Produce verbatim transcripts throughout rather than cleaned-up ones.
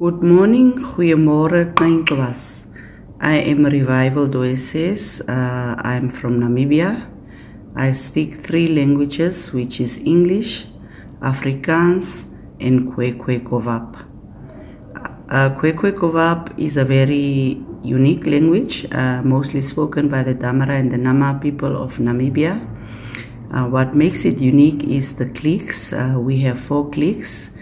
Good morning, Hua Morek. I am Revival Doeses. Uh, I am from Namibia. I speak three languages, which is English, Afrikaans, and Khoekhoegowab. Uh, Khoekhoegowab is a very unique language, uh, mostly spoken by the Damara and the Nama people of Namibia. Uh, what makes it unique is the cliques. Uh, we have four cliques.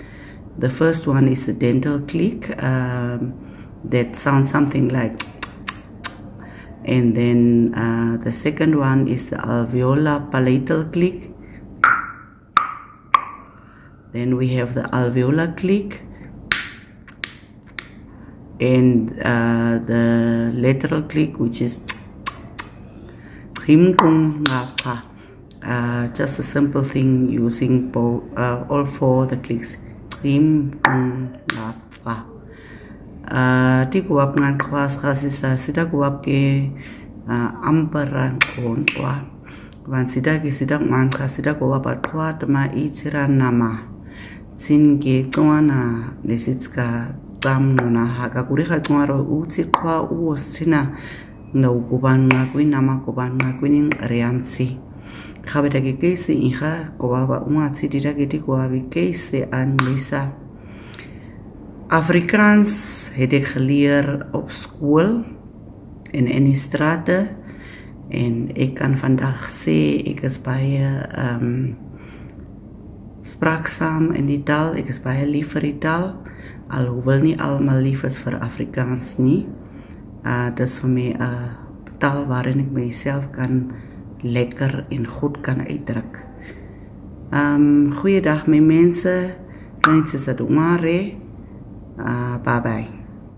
The first one is the dental clique, um, that sounds something like, and then uh, the second one is the alveolar palatal clique. Then we have the alveolar clique, and uh, the lateral clique, which is uh, just a simple thing using uh, all four the cliques. Uh, Afrikaans het ek geleer op school en in die strate, en ek kan vandag sê ek is baie um, spraaksaam in die taal. Ek is baie lief vir die taal, alhoewel nie almal lief is vir Afrikaans nie. Uh, dit is vir my 'n uh, taal waarin ek myself kan lekker en goed kan uitdruk. Um, goeiedag my mense, dit is Damara. Uh, bye bye.